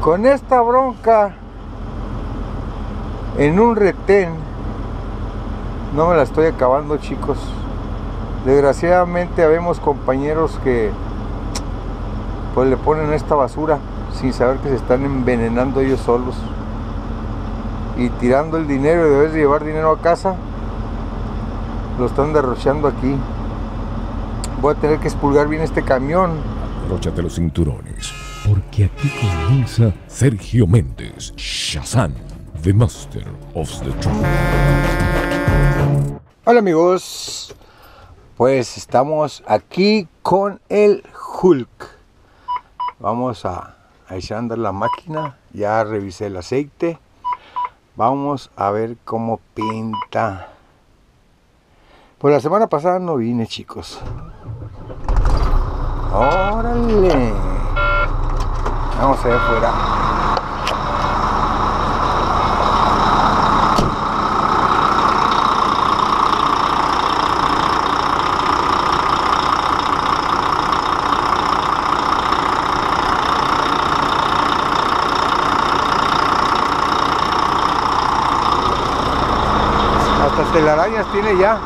con esta bronca en un retén. No me la estoy acabando, chicos. Desgraciadamente habemos compañeros que pues le ponen esta basura sin saber que se están envenenando ellos solos y tirando el dinero, y de vez de llevar dinero a casa lo están derrochando aquí. Voy a tener que expulgar bien este camión. Abróchate los cinturones, porque aquí comienza Sergio Méndez, Shazam, The Master of the Truth. Hola amigos, pues estamos aquí con el Hulk. Vamos a echar a andar la máquina. Ya revisé el aceite. Vamos a ver cómo pinta. Pues la semana pasada no vine, chicos. ¡Órale! Vamos a ver afuera. Hasta telarañas tiene ya.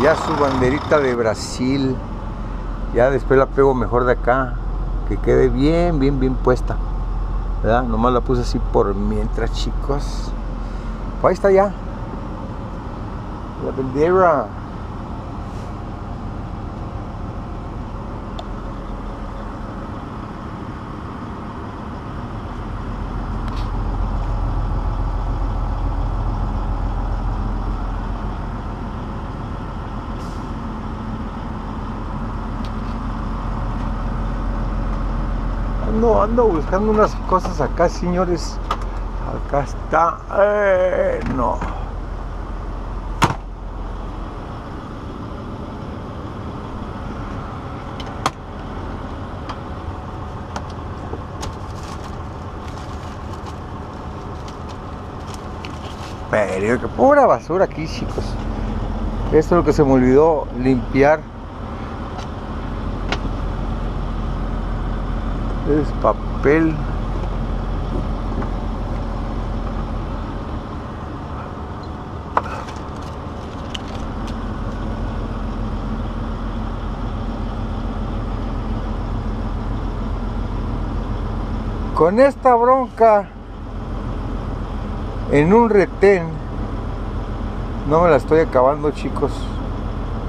Ya su banderita de Brasil. Ya después la pego mejor de acá, que quede bien, bien, bien puesta, ¿verdad? Nomás la puse así por mientras, chicos. Pues ahí está ya la bandera. Ando buscando unas cosas acá, señores. Acá está. No. Pero que pura basura aquí, chicos. Esto es lo que se me olvidó limpiar. Es papel. con esta bronca en un retén, no me la estoy acabando, chicos.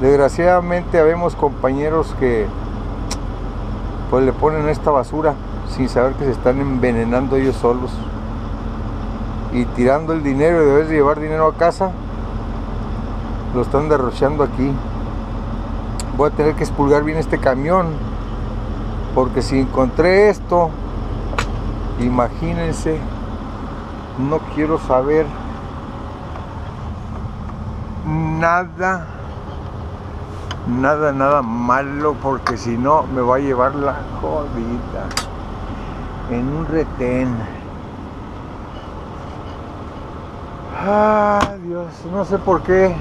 Desgraciadamente habemos compañeros que pues le ponen esta basura sin saber que se están envenenando ellos solos y tirando el dinero, y debes de llevar dinero a casa, lo están derrochando aquí. Voy a tener que expulgar bien este camión, porque si encontré esto, imagínense, no quiero saber nada malo, porque si no me va a llevar la jodida en un retén. Ah, Dios, no sé por qué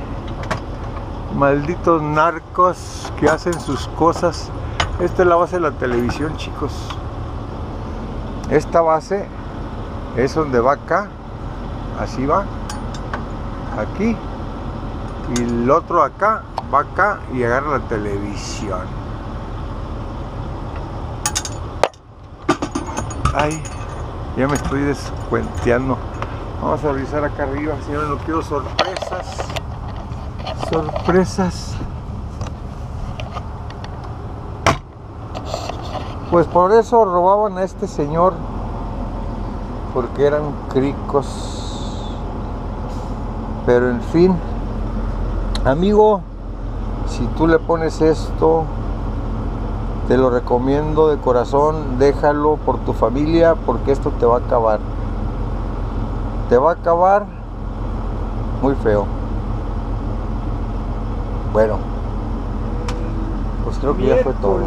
malditos narcos que hacen sus cosas. Esta es la base de la televisión, chicos. Esta base es donde va acá, así va, aquí, y el otro acá, va acá y agarra la televisión. Ay, ya me estoy descuenteando. Vamos a revisar acá arriba, señores, no quiero sorpresas. Pues por eso robaban a este señor, porque eran cricos. Pero en fin, amigo, si tú le pones esto, te lo recomiendo de corazón, déjalo por tu familia, porque esto te va a acabar. Te va a acabar muy feo. Bueno, pues creo que miércoles, ya fue todo.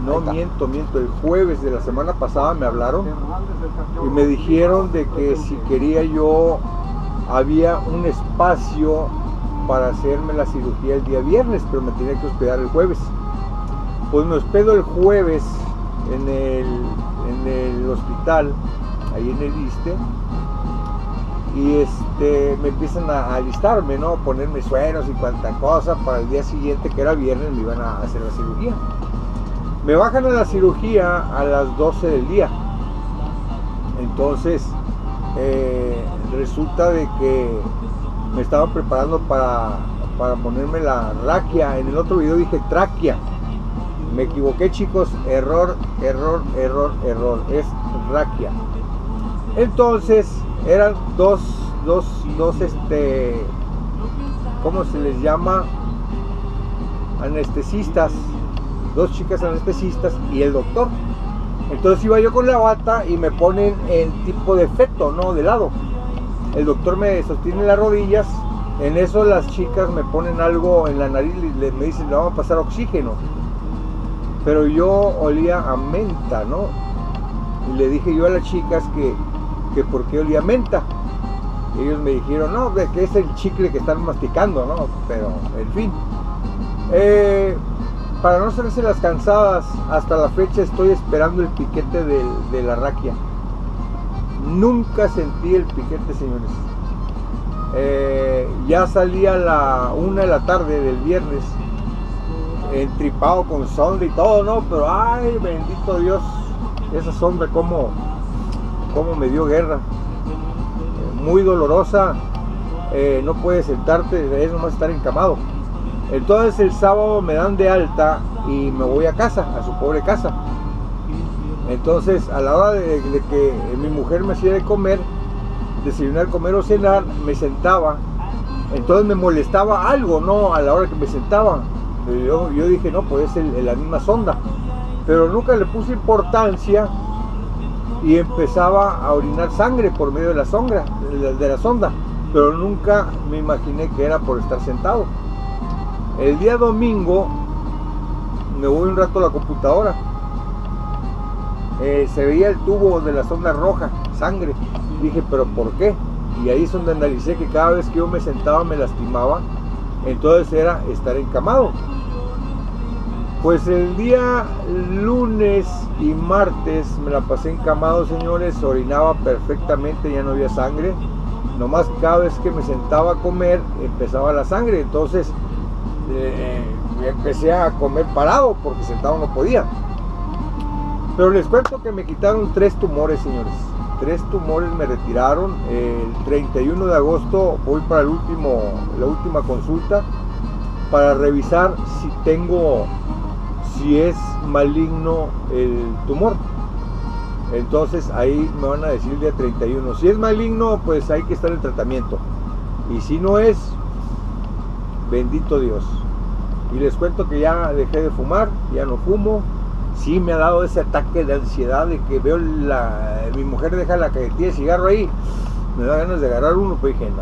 No, miento, el jueves de la semana pasada me hablaron y me dijeron de que si quería yo, había un espacio para hacerme la cirugía el día viernes, pero me tenía que hospedar el jueves. Pues me hospedo el jueves en el hospital, ahí en el ISTE, y me empiezan a alistarme, ¿no? Ponerme sueros y cuanta cosa para el día siguiente, que era viernes, me iban a hacer la cirugía. Me bajan a la cirugía a las 12 del día. Entonces resulta de que me estaban preparando para ponerme la raquia. En el otro video dije tráquea, me equivoqué, chicos, error, es raquia. Entonces eran dos ¿cómo se les llama? Anestesistas, dos chicas anestesistas y el doctor. Entonces iba yo con la bata y me ponen en tipo de feto, ¿no? De lado. El doctor me sostiene las rodillas, en eso las chicas me ponen algo en la nariz y me dicen, le vamos a pasar oxígeno. Pero yo olía a menta, ¿no? Y le dije yo a las chicas que por qué olía menta. Y ellos me dijeron, no, que es el chicle que están masticando, ¿no? Pero, en fin. Para no hacerse las cansadas, hasta la fecha estoy esperando el piquete de la raquia. Nunca sentí el piquete, señores. Ya salí a la 1 de la tarde del viernes, entripado con sonda y todo, ¿no? Pero, ay, bendito Dios, esa sombra como me dio guerra, muy dolorosa, no puedes sentarte, es nomás estar encamado. Entonces el sábado me dan de alta y me voy a casa, a su pobre casa. Entonces a la hora de que mi mujer me hacía de comer, desayunar, comer o cenar, me sentaba. Entonces me molestaba algo, ¿no? A la hora que me sentaba, yo dije, no, pues es la misma sonda. Pero nunca le puse importancia y empezaba a orinar sangre por medio de la sonda, pero nunca me imaginé que era por estar sentado. El día domingo me voy un rato a la computadora, se veía el tubo de la sonda roja, sangre. Dije, pero ¿por qué? Y ahí es donde analicé que cada vez que yo me sentaba me lastimaba, entonces era estar encamado. Pues el día lunes y martes me la pasé encamado, señores, orinaba perfectamente, ya no había sangre, nomás cada vez que me sentaba a comer empezaba la sangre. Entonces empecé a comer parado porque sentado no podía. Pero les cuento que me quitaron 3 tumores, señores. 3 tumores me retiraron. El 31 de agosto voy para la última consulta para revisar si es maligno el tumor. Entonces ahí me van a decir el día 31. Si es maligno, pues hay que estar en tratamiento. Y si no es, bendito Dios. Y les cuento que ya dejé de fumar, ya no fumo. Sí me ha dado ese ataque de ansiedad de que veo mi mujer deja la cajetilla de cigarro ahí, me da ganas de agarrar uno, pues dije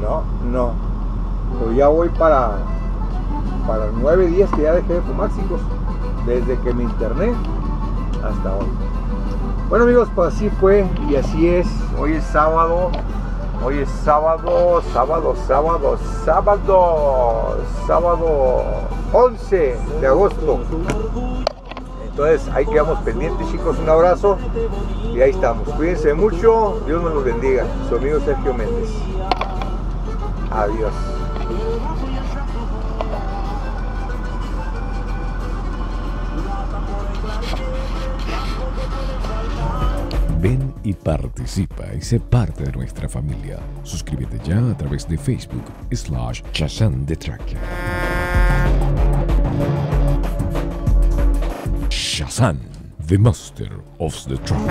no. Pero ya voy para 9 días que ya dejé de fumar, chicos, desde que me interné hasta hoy. Bueno, amigos, pues así fue y así es. Hoy es sábado 11 de agosto. Entonces ahí quedamos pendientes, chicos, un abrazo y ahí estamos. Cuídense mucho, Dios nos los bendiga. Su amigo Sergio Méndez. Adiós. Ven y participa y sé parte de nuestra familia. Suscríbete ya a través de Facebook/Shazzan de Track. Shazam, The Master of the Truth.